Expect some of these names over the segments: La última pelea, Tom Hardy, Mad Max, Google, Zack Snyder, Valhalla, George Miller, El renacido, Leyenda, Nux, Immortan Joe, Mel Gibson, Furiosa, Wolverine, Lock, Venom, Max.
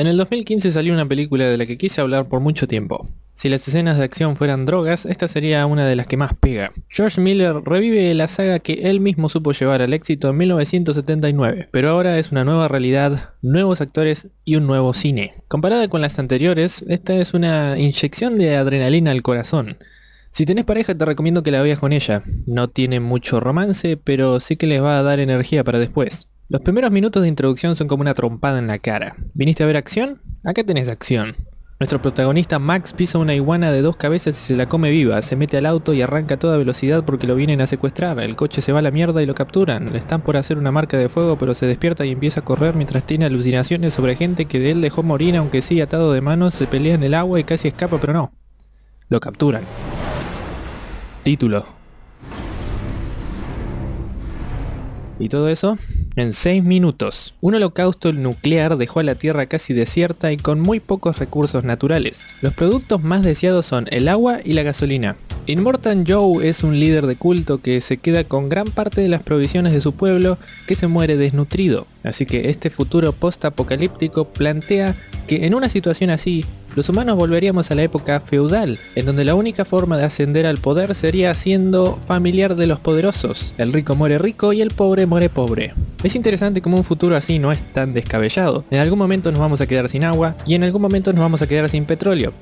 En el 2015 salió una película de la que quise hablar por mucho tiempo. Si las escenas de acción fueran drogas, esta sería una de las que más pega. George Miller revive la saga que él mismo supo llevar al éxito en 1979, pero ahora es una nueva realidad, nuevos actores y un nuevo cine. Comparada con las anteriores, esta es una inyección de adrenalina al corazón. Si tenés pareja te recomiendo que la veas con ella. No tiene mucho romance, pero sí que les va a dar energía para después. Los primeros minutos de introducción son como una trompada en la cara. ¿Viniste a ver acción? Acá tenés acción. Nuestro protagonista Max pisa una iguana de 2 cabezas y se la come viva, se mete al auto y arranca a toda velocidad porque lo vienen a secuestrar, el coche se va a la mierda y lo capturan, le están por hacer una marca de fuego pero se despierta y empieza a correr mientras tiene alucinaciones sobre gente que de él dejó morir aunque sí atado de manos, se pelea en el agua y casi escapa pero no. Lo capturan. Título. ¿Y todo eso? En 6 minutos. Un holocausto nuclear dejó a la Tierra casi desierta y con muy pocos recursos naturales. Los productos más deseados son el agua y la gasolina. Immortan Joe es un líder de culto que se queda con gran parte de las provisiones de su pueblo que se muere desnutrido. Así que este futuro post-apocalíptico plantea que en una situación así, los humanos volveríamos a la época feudal, en donde la única forma de ascender al poder sería siendo familiar de los poderosos. El rico muere rico y el pobre muere pobre. Es interesante como un futuro así no es tan descabellado. En algún momento nos vamos a quedar sin agua y en algún momento nos vamos a quedar sin petróleo.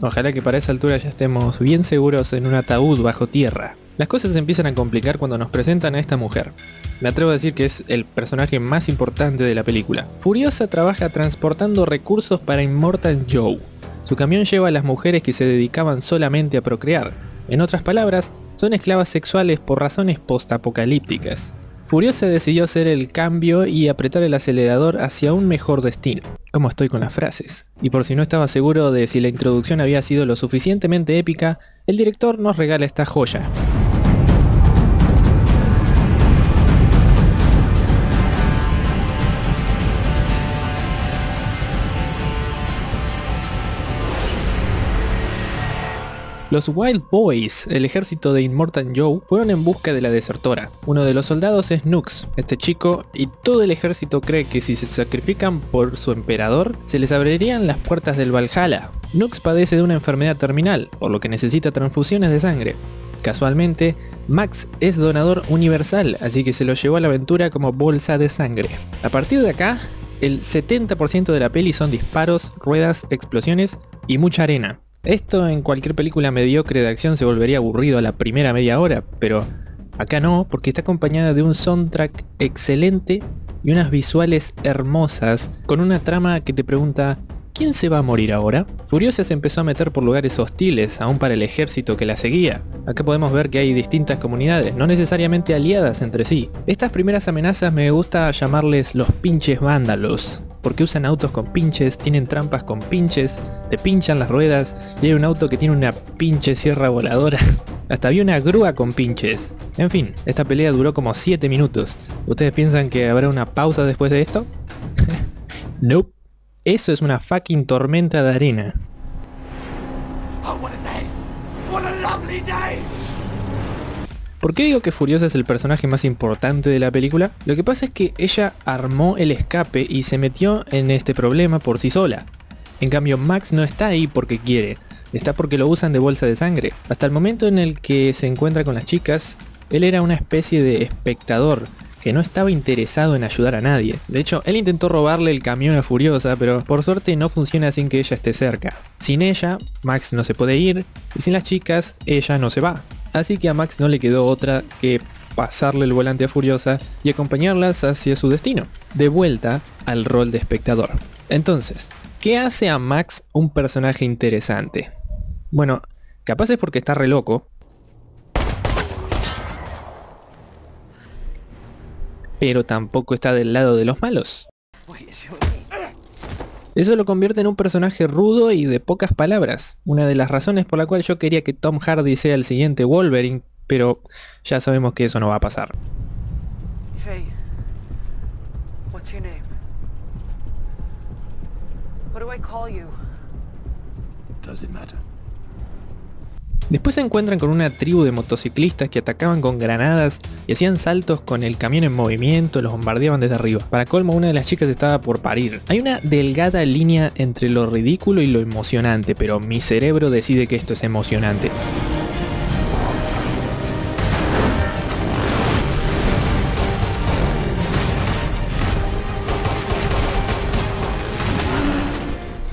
Ojalá que para esa altura ya estemos bien seguros en un ataúd bajo tierra. Las cosas se empiezan a complicar cuando nos presentan a esta mujer. Me atrevo a decir que es el personaje más importante de la película. Furiosa trabaja transportando recursos para Immortan Joe. Su camión lleva a las mujeres que se dedicaban solamente a procrear. En otras palabras, son esclavas sexuales por razones postapocalípticas. Furiosa decidió hacer el cambio y apretar el acelerador hacia un mejor destino. ¿Cómo estoy con las frases? Y por si no estaba seguro de si la introducción había sido lo suficientemente épica, el director nos regala esta joya. Los Wild Boys, el ejército de Immortan Joe, fueron en busca de la desertora. Uno de los soldados es Nux, este chico, y todo el ejército cree que si se sacrifican por su emperador, se les abrirían las puertas del Valhalla. Nux padece de una enfermedad terminal, por lo que necesita transfusiones de sangre. Casualmente, Max es donador universal, así que se lo llevó a la aventura como bolsa de sangre. A partir de acá, el 70% de la peli son disparos, ruedas, explosiones y mucha arena. Esto en cualquier película mediocre de acción se volvería aburrido a la primera media hora, pero acá no, porque está acompañada de un soundtrack excelente y unas visuales hermosas, con una trama que te pregunta ¿quién se va a morir ahora? Furiosa se empezó a meter por lugares hostiles, aún para el ejército que la seguía. Acá podemos ver que hay distintas comunidades, no necesariamente aliadas entre sí. Estas primeras amenazas me gusta llamarles los pinches vándalos. Porque usan autos con pinches, tienen trampas con pinches, te pinchan las ruedas y hay un auto que tiene una pinche sierra voladora. Hasta había una grúa con pinches. En fin, esta pelea duró como 7 minutos. ¿Ustedes piensan que habrá una pausa después de esto? Nope. Eso es una fucking tormenta de arena. Oh, what a day. What a lovely day. ¿Por qué digo que Furiosa es el personaje más importante de la película? Lo que pasa es que ella armó el escape y se metió en este problema por sí sola. En cambio Max no está ahí porque quiere, está porque lo usan de bolsa de sangre. Hasta el momento en el que se encuentra con las chicas, él era una especie de espectador que no estaba interesado en ayudar a nadie. De hecho, él intentó robarle el camión a Furiosa, pero por suerte no funciona sin que ella esté cerca. Sin ella, Max no se puede ir, y sin las chicas, ella no se va. Así que a Max no le quedó otra que pasarle el volante a Furiosa y acompañarlas hacia su destino, de vuelta al rol de espectador. Entonces, ¿qué hace a Max un personaje interesante? Bueno, capaz es porque está re loco, pero tampoco está del lado de los malos. Eso lo convierte en un personaje rudo y de pocas palabras. Una de las razones por la cual yo quería que Tom Hardy sea el siguiente Wolverine, pero ya sabemos que eso no va a pasar. Hey, what's your name? What do I call you? Does it matter? Después se encuentran con una tribu de motociclistas que atacaban con granadas y hacían saltos con el camión en movimiento, los bombardeaban desde arriba. Para colmo, una de las chicas estaba por parir. Hay una delgada línea entre lo ridículo y lo emocionante, pero mi cerebro decide que esto es emocionante.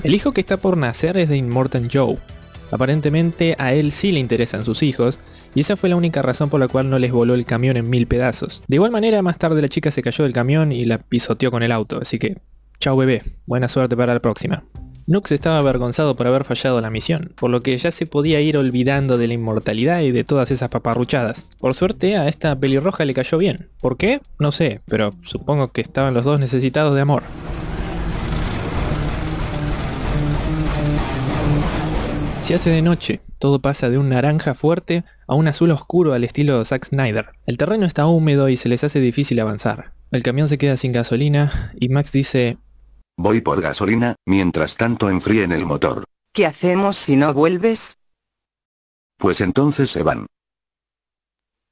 El hijo que está por nacer es de Immortan Joe. Aparentemente a él sí le interesan sus hijos, y esa fue la única razón por la cual no les voló el camión en 1000 pedazos. De igual manera, más tarde la chica se cayó del camión y la pisoteó con el auto, así que chao bebé, buena suerte para la próxima. Nux estaba avergonzado por haber fallado la misión, por lo que ya se podía ir olvidando de la inmortalidad y de todas esas paparruchadas. Por suerte a esta pelirroja le cayó bien. ¿Por qué? No sé, pero supongo que estaban los dos necesitados de amor. Se hace de noche, todo pasa de un naranja fuerte a un azul oscuro al estilo de Zack Snyder. El terreno está húmedo y se les hace difícil avanzar. El camión se queda sin gasolina y Max dice: voy por gasolina, mientras tanto enfríen el motor. ¿Qué hacemos si no vuelves? Pues entonces se van.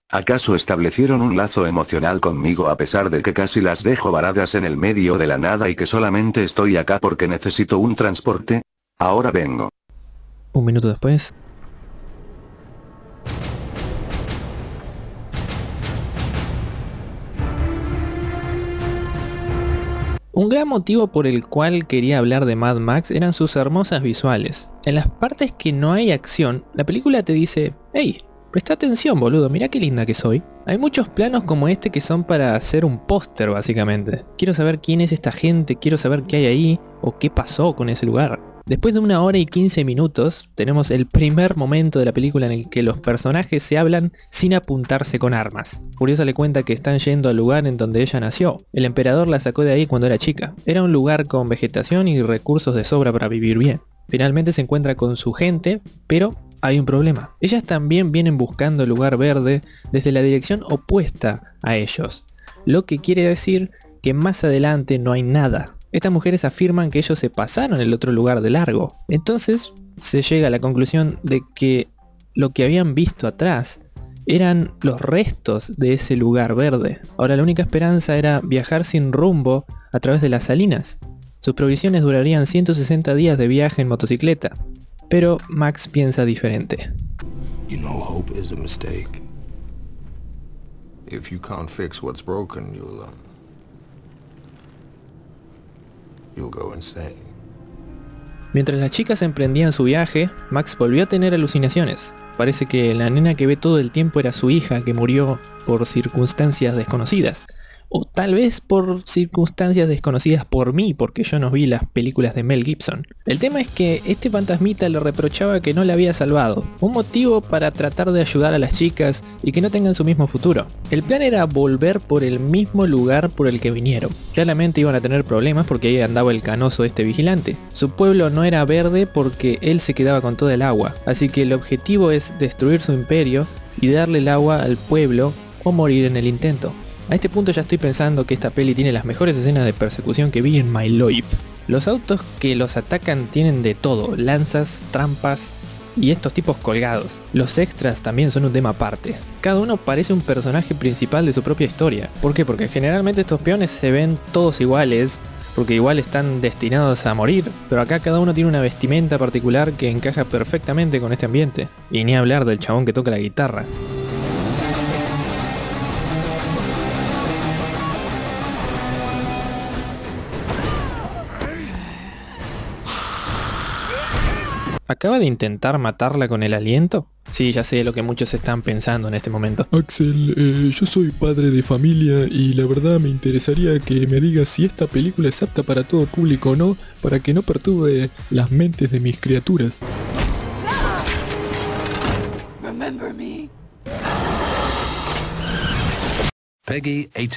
¿Acaso establecieron un lazo emocional conmigo a pesar de que casi las dejo varadas en el medio de la nada y que solamente estoy acá porque necesito un transporte? Ahora vengo. Un minuto después. Un gran motivo por el cual quería hablar de Mad Max eran sus hermosas visuales. En las partes que no hay acción, la película te dice: hey, presta atención boludo, mirá qué linda que soy. Hay muchos planos como este que son para hacer un póster básicamente. Quiero saber quién es esta gente, quiero saber qué hay ahí o qué pasó con ese lugar. Después de 1 hora y 15 minutos, tenemos el primer momento de la película en el que los personajes se hablan sin apuntarse con armas. Furiosa le cuenta que están yendo al lugar en donde ella nació. El emperador la sacó de ahí cuando era chica. Era un lugar con vegetación y recursos de sobra para vivir bien. Finalmente se encuentra con su gente, pero hay un problema. Ellas también vienen buscando el lugar verde desde la dirección opuesta a ellos, lo que quiere decir que más adelante no hay nada. Estas mujeres afirman que ellos se pasaron el otro lugar de largo. Entonces se llega a la conclusión de que lo que habían visto atrás eran los restos de ese lugar verde. Ahora la única esperanza era viajar sin rumbo a través de las salinas. Sus provisiones durarían 160 días de viaje en motocicleta. Pero Max piensa diferente. You know, hope is a mistake. If you can't fix what's broken, you'll go insane. Mientras las chicas emprendían su viaje, Max volvió a tener alucinaciones. Parece que la nena que ve todo el tiempo era su hija que murió por circunstancias desconocidas. O tal vez por circunstancias desconocidas por mí, porque yo no vi las películas de Mel Gibson. El tema es que este fantasmita le reprochaba que no la había salvado. Un motivo para tratar de ayudar a las chicas y que no tengan su mismo futuro. El plan era volver por el mismo lugar por el que vinieron. Claramente iban a tener problemas porque ahí andaba el canoso este vigilante. Su pueblo no era verde porque él se quedaba con todo el agua. Así que el objetivo es destruir su imperio y darle el agua al pueblo o morir en el intento. A este punto ya estoy pensando que esta peli tiene las mejores escenas de persecución que vi en my life. Los autos que los atacan tienen de todo, lanzas, trampas y estos tipos colgados. Los extras también son un tema aparte. Cada uno parece un personaje principal de su propia historia. ¿Por qué? Porque generalmente estos peones se ven todos iguales, porque igual están destinados a morir, pero acá cada uno tiene una vestimenta particular que encaja perfectamente con este ambiente. Y ni hablar del chabón que toca la guitarra. ¿Acaba de intentar matarla con el aliento? Sí, ya sé lo que muchos están pensando en este momento. Axel, yo soy padre de familia y la verdad me interesaría que me digas si esta película es apta para todo público o no, para que no perturbe las mentes de mis criaturas. Remember me. Peggy 18.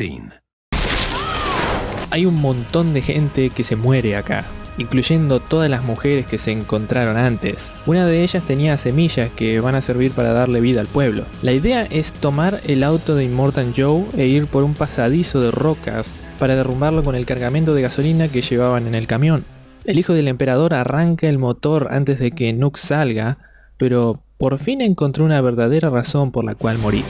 Hay un montón de gente que se muere acá, incluyendo todas las mujeres que se encontraron antes. Una de ellas tenía semillas que van a servir para darle vida al pueblo. La idea es tomar el auto de Immortan Joe e ir por un pasadizo de rocas para derrumbarlo con el cargamento de gasolina que llevaban en el camión. El hijo del emperador arranca el motor antes de que Nux salga, pero por fin encontró una verdadera razón por la cual morir.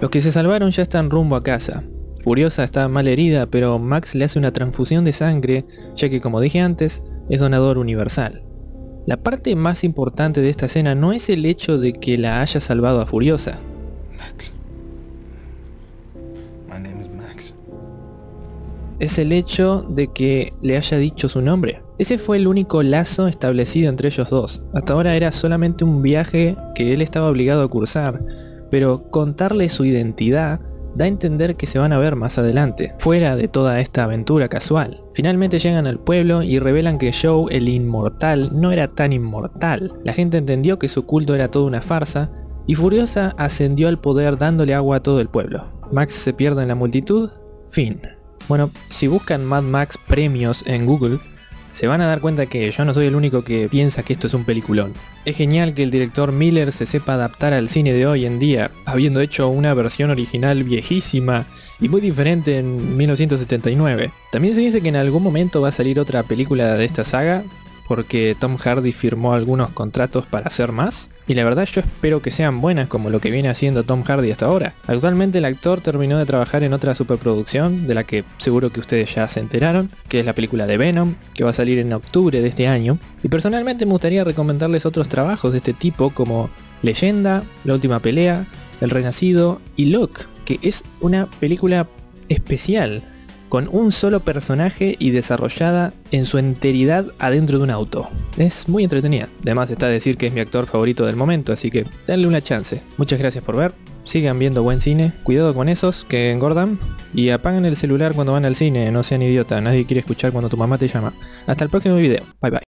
Los que se salvaron ya están rumbo a casa. Furiosa está mal herida, pero Max le hace una transfusión de sangre, ya que, como dije antes, es donador universal. La parte más importante de esta escena no es el hecho de que la haya salvado a Furiosa. Max. My name is Max. Es el hecho de que le haya dicho su nombre. Ese fue el único lazo establecido entre ellos dos. Hasta ahora era solamente un viaje que él estaba obligado a cursar, pero contarle su identidad da a entender que se van a ver más adelante, fuera de toda esta aventura casual. Finalmente llegan al pueblo y revelan que Joe, el inmortal, no era tan inmortal. La gente entendió que su culto era toda una farsa, y Furiosa ascendió al poder dándole agua a todo el pueblo. Max se pierde en la multitud, fin. Bueno, si buscan Mad Max premios en Google, se van a dar cuenta que yo no soy el único que piensa que esto es un peliculón. Es genial que el director Miller se sepa adaptar al cine de hoy en día, habiendo hecho una versión original viejísima y muy diferente en 1979. También se dice que en algún momento va a salir otra película de esta saga, porque Tom Hardy firmó algunos contratos para hacer más, y la verdad yo espero que sean buenas como lo que viene haciendo Tom Hardy hasta ahora. Actualmente el actor terminó de trabajar en otra superproducción, de la que seguro que ustedes ya se enteraron, que es la película de Venom, que va a salir en octubre de este año, y personalmente me gustaría recomendarles otros trabajos de este tipo como Leyenda, La última pelea, El renacido y Lock, que es una película especial, con un solo personaje y desarrollada en su enteridad adentro de un auto. Es muy entretenida. Además está a decir que es mi actor favorito del momento, así que denle una chance. Muchas gracias por ver, sigan viendo buen cine, cuidado con esos que engordan y apagan el celular cuando van al cine, no sean idiota, nadie quiere escuchar cuando tu mamá te llama. Hasta el próximo video, bye bye.